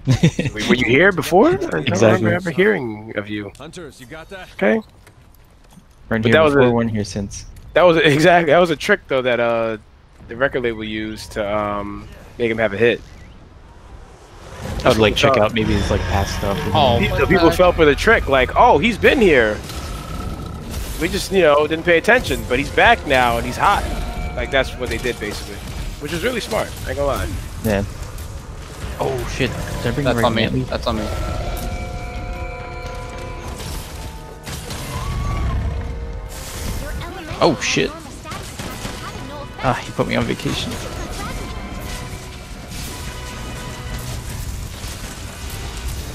Were you here before? Exactly. I don't remember hearing of you. Hunters, you got that? Okay. But that was a... That was a trick, though, that the record label used to make him have a hit. I would like check out maybe his like past stuff. Oh, people fell for the trick, like, oh, he's been here. We just, you know, didn't pay attention, but he's back now and he's hot. Like that's what they did basically, which is really smart. I ain't gonna lie. Yeah. Oh shit! Did I bring that's on me. That's on me. Oh shit! Ah, he put me on vacation.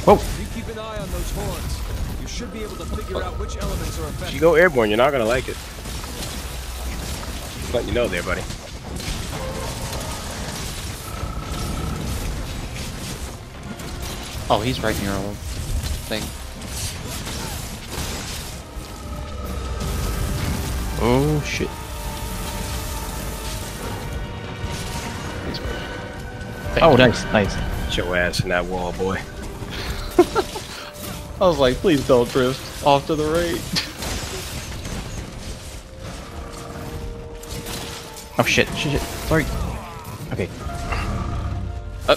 Whoa! You keep an eye on those horns. You should be able to figure out which elements are affected. If you go airborne, you're not gonna like it. Just letting you know there, buddy. Oh, he's right near a little thing. Oh shit. Oh, nice, nice. Get your ass in that wall, boy. I was like, please don't drift off to the right. Oh shit, shit, shit. Sorry. Okay. Oh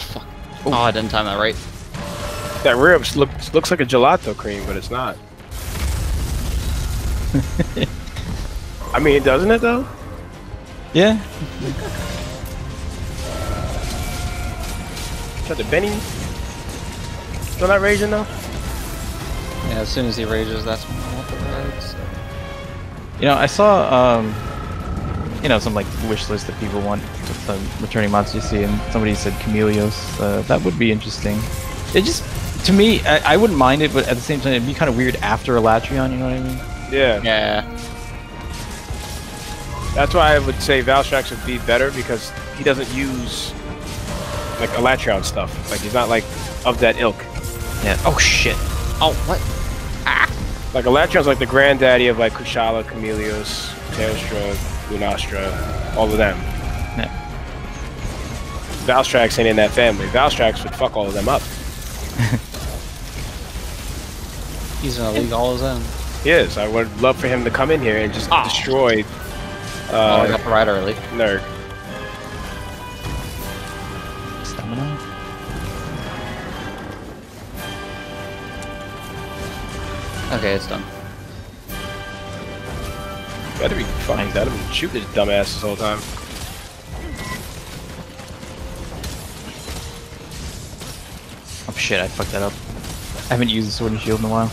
fuck. Ooh. Oh, I didn't time that right. That rib looks like a gelato cream, but it's not. I mean, doesn't it though? Yeah. Try the Benny. Still not raging though? Yeah, as soon as he rages, that's when I'm off the road, so. You know, I saw, you know, some like wish list that people want with returning mods you see, and somebody said Camellios. That would be interesting. It just, to me, I wouldn't mind it, but at the same time, it'd be kind of weird after Alatreon, you know what I mean? Yeah. Yeah. That's why I would say Valstrax would be better, because he doesn't use, like, Alatreon stuff. Like, he's not, like, of that ilk. Yeah. Oh, shit. Oh, what? Ah. Like, Alatreon's like the granddaddy of, like, Kushala, Camellios, Teostra, Lunastra, all of them. Yeah. Valstrax ain't in that family. Valstrax would fuck all of them up. He's gonna lead all of them. He is. I would love for him to come in here and just destroy... I got the ride early. Nerd. Stamina? Okay, it's done. Gotta be fucking nice. That'd be shooting his dumbass this whole time. Oh shit, I fucked that up. I haven't used the sword and shield in a while.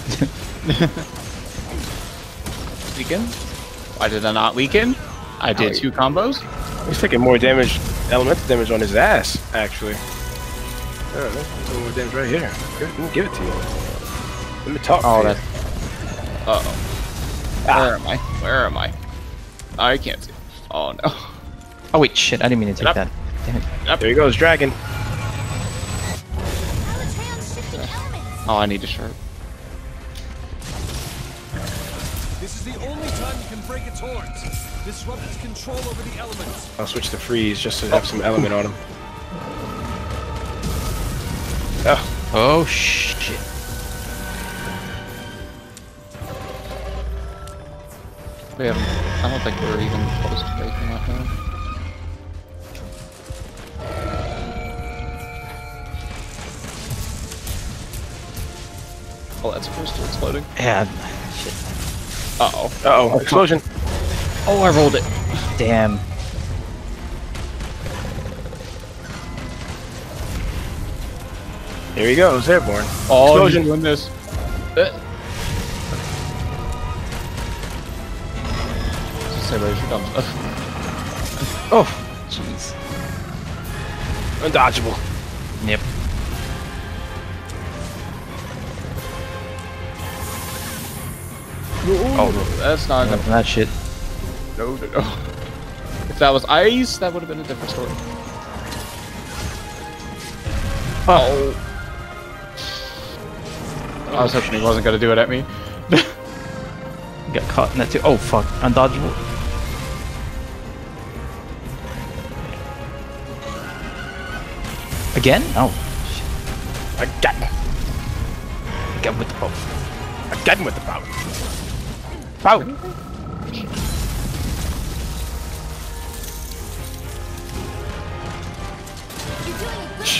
Weaken? Why did I not weaken? I did 2 combos. He's taking more damage, elemental damage on his ass, actually. Alright, that's more damage right here. Let me give it to you. Let me talk to you. Uh-oh. Ah. Where am I? Where am I? I can't see. Oh, no. Oh, wait, shit. I didn't mean to take that. Damn it. There he goes, dragon. Oh, I need a shirt. This is the only time you can break its horns. Disrupt its control over the elements. I'll switch to freeze just to have some element on him. Oh. Oh, shit. We haven't, I don't think we're even close to breaking that now. Oh, that's supposed to exploding. Yeah. Shit. Uh-oh. Uh-oh. Oh, explosion. Oh, I rolled it. Damn. Here he goes, airborne. Oh, explosion. You win this. Oh, jeez. Undodgeable. Yep. Oh, that's not enough. That shit. No, no, no. If that was ice, that would have been a different story. Oh. I was hoping he wasn't going to do it at me. Got caught in that too. Oh, fuck. Undodgeable. Again? Oh. Again. Again with the bow. Again with the bow. Bow.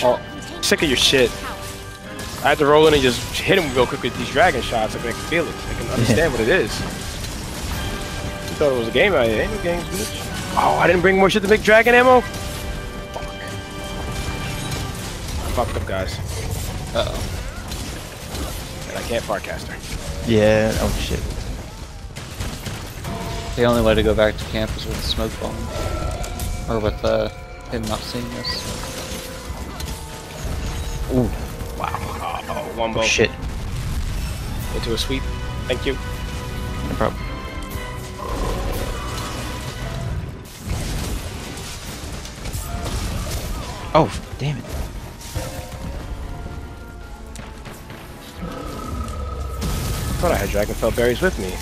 Oh, sick of your shit. I had to roll in and just hit him real quick with these dragon shots. Like, I can feel it. I can understand what it is. You thought it was a game out here. Ain't no games, bitch. Oh, I didn't bring more shit to make dragon ammo? Fuck. I fucked up, guys. Uh-oh. And I can't farcast her. Yeah, oh shit. The only way to go back to camp is with the smoke bomb. Or with him not seeing us. Ooh. Wow. Oh, one bow. Oh, shit. Into a sweep. Thank you. No problem. Oh, damn it. I thought I had Dragonfell Berries with me.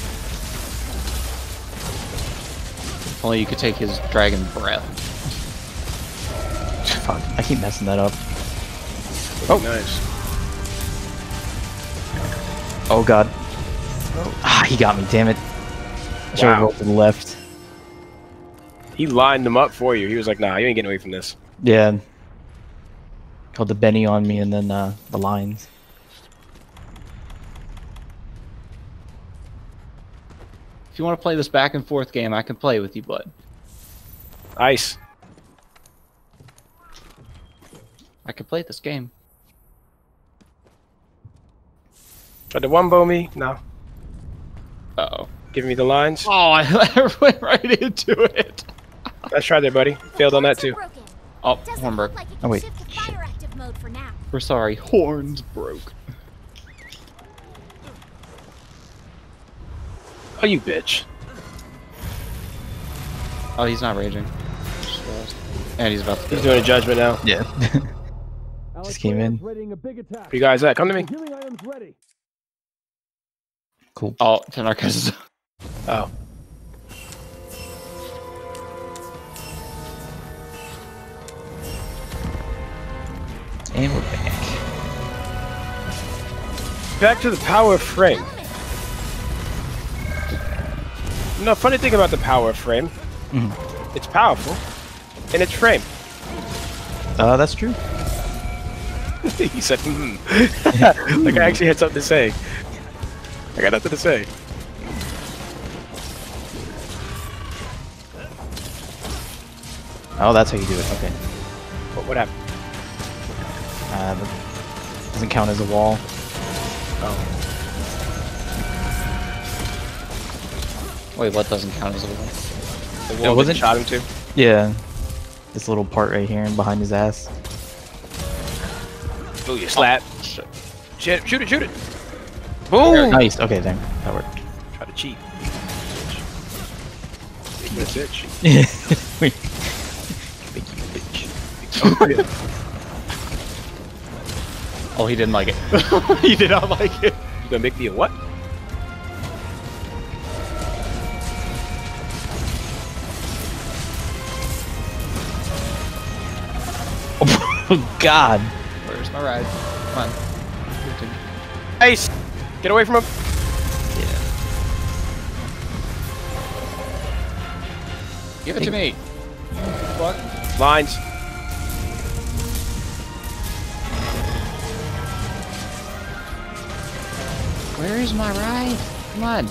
Well, you could take his dragon breath. Fuck, I keep messing that up. Oh, nice. Oh, God. Oh. Ah, he got me, damn it. I should have rolled to the left. He lined them up for you. He was like, nah, you ain't getting away from this. Yeah. Called the Benny on me and then the lines. If you want to play this back and forth game, I can play with you, bud. Ice. I can play this game. Try to one-bow me? No. Uh-oh. Give me the lines. Oh, I went right into it. Let's try there, buddy. Failed on that, too. Oh, horn broke. Like oh, wait. Shit. We're sorry. Horns broke. Oh, you bitch. Oh, he's not raging. And he's about to He's doing a judgment now. Yeah. Just came in. Where you guys at? Come to me. Cool. Oh, 10 archives. Oh. And we're back. Back to the power frame. No, funny thing about the power frame. Mm-hmm. It's powerful. And it's frame. That's true. He said, mm. Like I actually had something to say. I got nothing to say. Oh, that's how you do it. Okay. What happened? That doesn't count as a wall. Oh. Wait, what doesn't count as a wall? The wall wasn't shot him to? Yeah. This little part right here and behind his ass. Ooh, you slap. Oh. Shit. Shoot it, shoot it. Boom! Nice. Okay, then. That worked. Try to cheat. Bitch. You bitch. Wait. Big you bitch. Oh, he didn't like it. He did not like it. You gonna make me a what? Oh, God. Where's my ride? Come on. Ace! Get away from him. Yeah. Give it to me. Fuck. Lines. Where is my ride? Come on.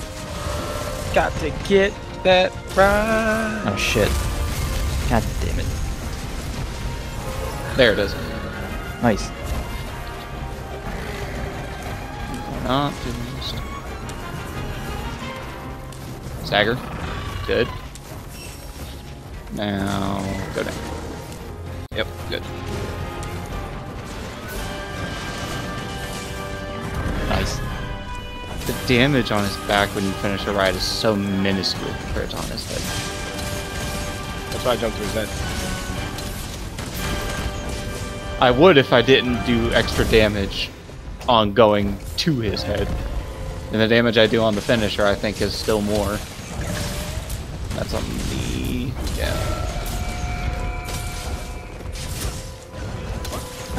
Got to get that ride. Oh shit. God damn it. There it is. Nice. Not finished. Stagger. Good. Now go down. Yep, good. Nice. The damage on his back when you finish a ride is so minuscule compared to on his head. That's why I jumped through his head. I would if I didn't do extra damage on going to his head. And the damage I do on the finisher, I think, is still more. That's on me. Yeah.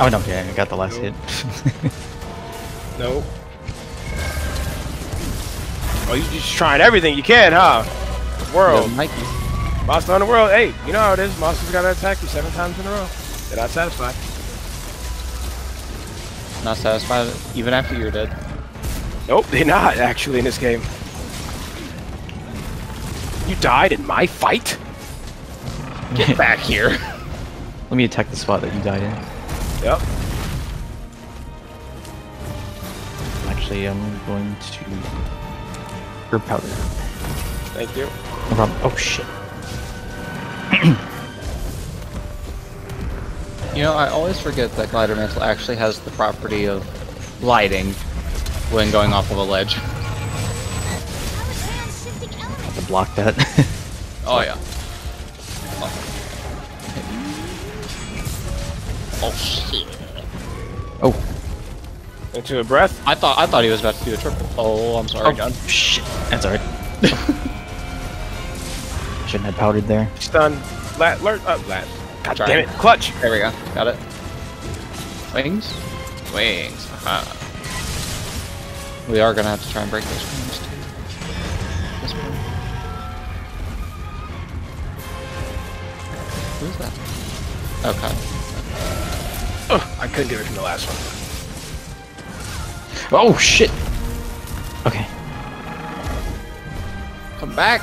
Oh, no, yeah, I got the last hit. Nope. Oh, you just trying everything you can, huh? World. Monster on the world. Hey, you know how it is. Monsters gotta attack you 7 times in a row. They're not satisfied. Not satisfied even after you're dead. Nope, they're not actually in this game. You died in my fight? Get back here. Let me attack the spot that you died in. Yep. Actually, I'm going to... herb powder. Thank you. No problem. Oh, shit. You know, I always forget that Glider Mantle actually has the property of gliding when going off of a ledge. I have to block that. Oh, yeah. Oh shit! Oh, into a breath. I thought he was about to do a triple. Oh, I'm sorry, John. Shit, that's alright. Shouldn't have powdered there. Stun. Lat. Alert. Lat. God damn it! Clutch. There we go. Got it. Wings. Wings. Uh-huh. We are gonna have to try and break those wings too. This one. Who's that? Okay. Ugh, I couldn't get it from the last one. Oh shit! Okay. Come back!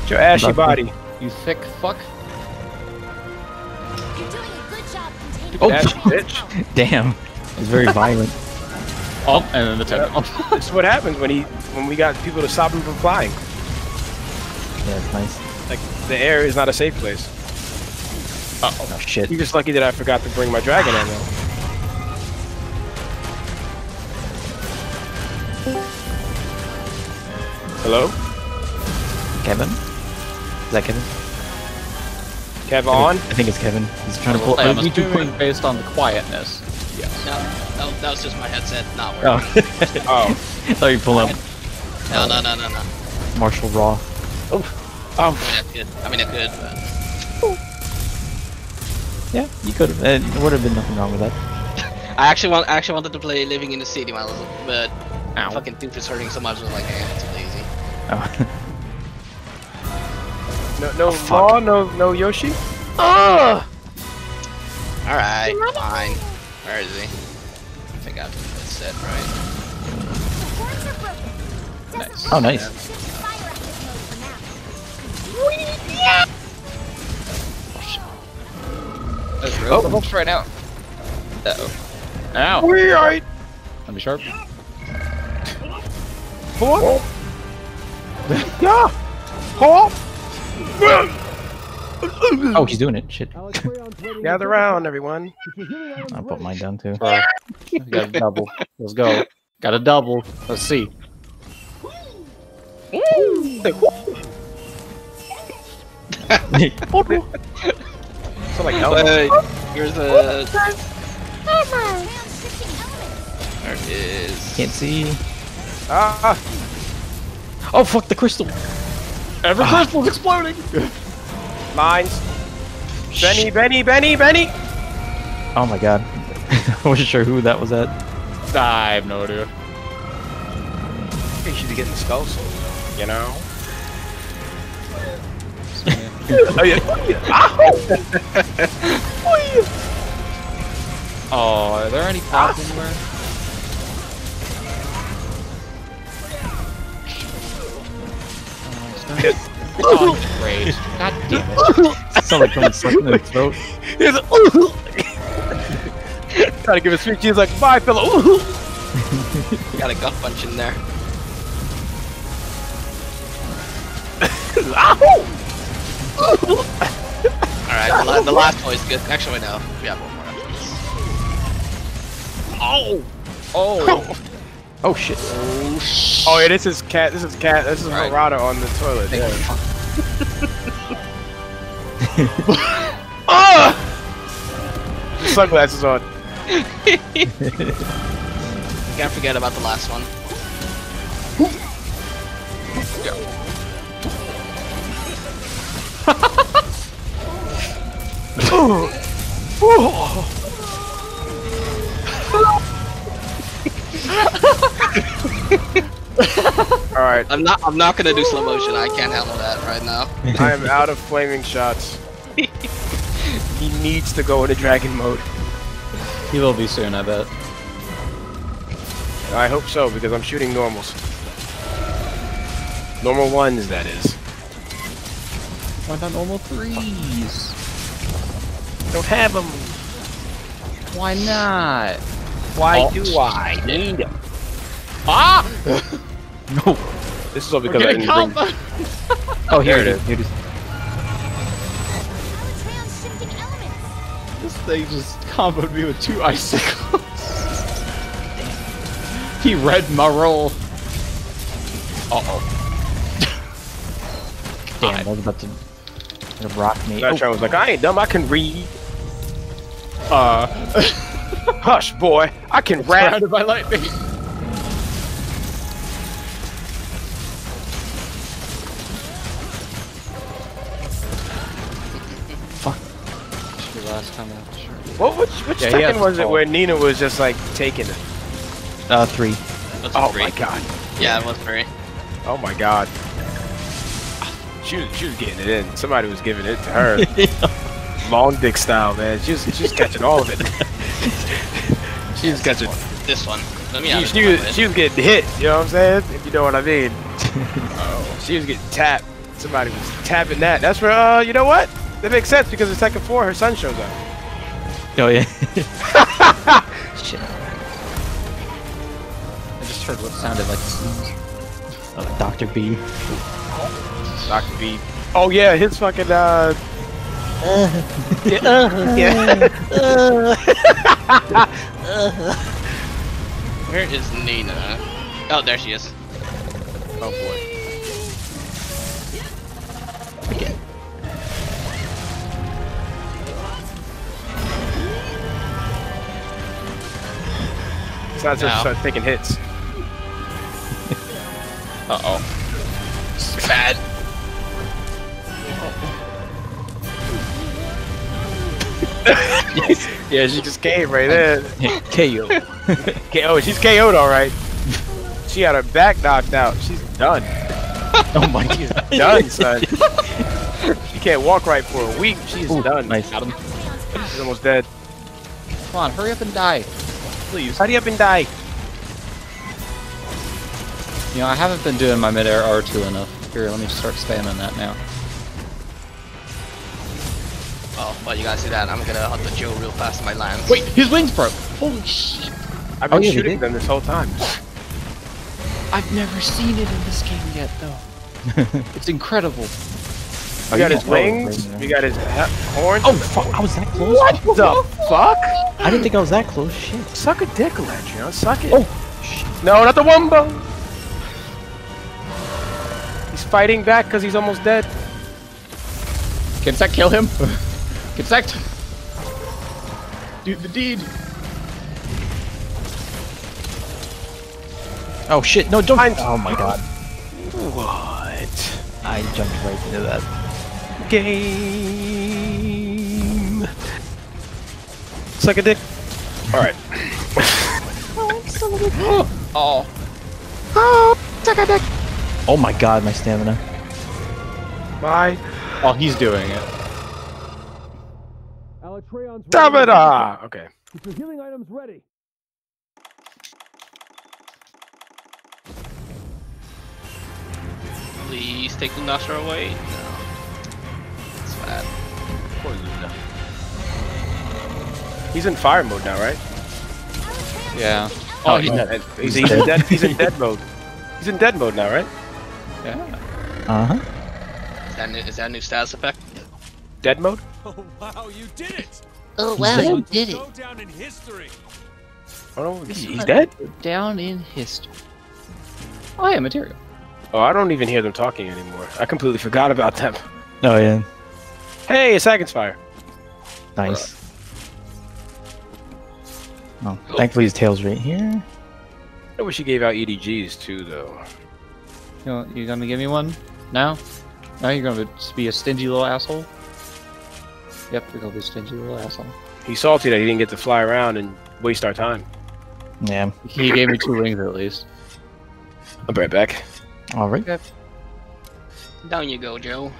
It's your ashy body. You thick fuck. You're doing a good job. Oh, ashy bitch. Damn. It's very violent. Oh, and then the tentacle. That's what happens when we got people to stop him from flying. Yeah, it's nice. Like, the air is not a safe place. Uh-oh. Oh, shit. You're just lucky that I forgot to bring my dragon ammo. Hello? Kevin? Is that Kevin? Kev on? I think it's Kevin. He's trying to pull up. I'm doing based on the quietness. Yes. No, that was just my headset not working. Oh. Oh. Thought you pull up. No. Marshall Raw. Oh. Oh. I mean, that's good, but... Yeah, you could have. There would have been nothing wrong with that. I actually wanted to play Living in the City, but fucking tooth is hurting so much. I was like, eh, it's lazy. Oh. No, Yoshi. Ah. Oh! All right, fine. Where is he? I think I said right. Nice. Oh, nice. Yeah. That's real close right now. Uh-oh. Ow! We are... Let me sharp. Hold on! Yeah! Hold on! Oh, he's doing it. Shit. Gather round, everyone. I'll put mine down, too. Right. Got a double. Let's go. Got a double. Let's see. Like here's the. There it is. Can't see. Ah! Oh fuck the crystal! Every crystal's exploding. Mines. Benny! Oh my god! I wasn't sure who that was at. I have no idea. You should be getting the skull sword, you know. Oh, are there any pots anywhere? Oh, great. God damn it. Someone comes slipping in his throat. He's like, trying to give a sweet cheese, like, bye, fellow. Got a gut punch in there. Alright, the last one is good. Actually, no. We have one more after this. Oh shit. Oh shit. Oh yeah, this is cat, this is Murata on the toilet. Yeah. Oh! The sunglasses on. Can't forget about the last one. Go. Alright. I'm not gonna do slow motion, I can't handle that right now. I am out of flaming shots. He needs to go into dragon mode. He will be soon, I bet. I hope so, because I'm shooting normals. Normal ones, that is. Why not normal threes? Don't have them. Why not? Why do I need them? Ah! No. This is all because I didn't bring... Oh, here it is. Here it is. Alatreon shifting elements. This thing just comboed me with two icicles. He read my roll. Uh-oh. Damn, I was about to rock me. Alatreon was like, I ain't dumb, I can read. Hush, boy. I can rap. Surrounded by lightning. Fuck. Should be last time after. Sure. What? Which second was it where Nina was just like taking it? 3. Oh my god. Yeah, it was 3. Oh my god. She was getting it in. Somebody was giving it to her. Yeah. Long dick style, man. She was catching all of it. She was catching this one. Let me she was getting hit. You know what I'm saying? If you know what I mean. She was getting tapped. Somebody was tapping that. That's where. You know what? That makes sense because in second 4, her son shows up. Oh yeah. Shit. Heard what sounded like Dr. B. Dr. B. Oh yeah, his fucking Where is Nina? Oh, there she is. Oh boy. Again. It's not just start taking hits. Uh-oh. Bad. Yeah, she just came right in. KO. KO. She's KO'd alright. She had her back knocked out. She's done. Oh my god. She's done, son. She can't walk right for a week. She's done. Nice. She's almost dead. Come on, hurry up and die. Please. Hurry up and die. You know, I haven't been doing my mid-air R2 enough. Here, let me just start spamming that now. Oh, well, you guys see that. I'm gonna hunt the Joe real fast in my lands. Wait, his wings broke! Holy shit! I've been shooting them this whole time. I've never seen it in this game yet, though. It's incredible. We got his wings, we got his horns. Oh, fuck, I was that close? What the fuck? I didn't think I was that close, shit. Suck a dick, Alatreon, suck it. Oh, shit. No, not the Wumbo! Fighting back because he's almost dead. Can Sack kill him? Can Sack do the deed? Oh shit! No, don't! Oh my god! What? I jumped right into that game. Suck a dick. All right. Oh, suck a dick. Oh. Oh, suck a dick. Oh my god, my stamina. Bye. Oh, he's doing it. Stamina! Okay. Keep your healing items ready. Please take Lunastra away. No. It's bad. Poor Luna. He's in fire mode now, right? Yeah. Oh, he's dead. He's in dead mode. He's in dead mode now, right? Yeah. Is that a new status effect? Dead mode? Oh wow, you did it! Oh wow, you did it! Go down in history. Oh, he's dead? Down in history. Oh yeah, material. Oh, I don't even hear them talking anymore. I completely forgot about them. Oh yeah. Hey, a Sagan's Fire. Nice. Oh, thankfully his tail's right here. I wish he gave out EDGs too, though. You gonna give me one? Now? Now you're gonna be a stingy little asshole? Yep, you're gonna be a stingy little asshole. He's salty that he didn't get to fly around and waste our time. Yeah. He gave me 2 wings at least. I'll be right back. Alright. Okay. Down you go, Joe.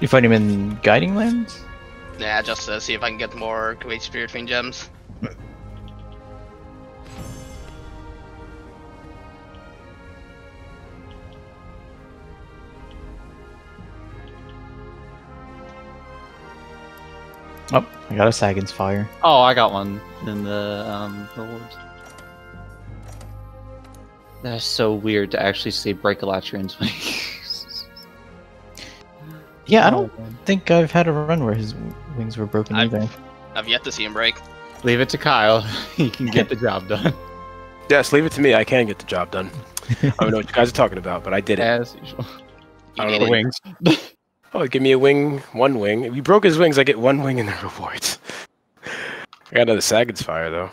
You find him in Guiding Lands? Yeah, just to see if I can get more Great Spirit Fiend Gems. Oh, I got a Sagan's Fire. Oh, I got one in the rewards. That is so weird to actually see break Alatreon's wings. Yeah, I don't think I've had a run where his wings were broken either. I've yet to see him break. Leave it to Kyle. He can get the job done. Yes, leave it to me. I can get the job done. I don't know what you guys are talking about, but I did it. As usual. I don't know the wings. Oh, give me a wing, one wing. If you broke his wings, I get one wing in the rewards. I got another Sagan's Fire, though.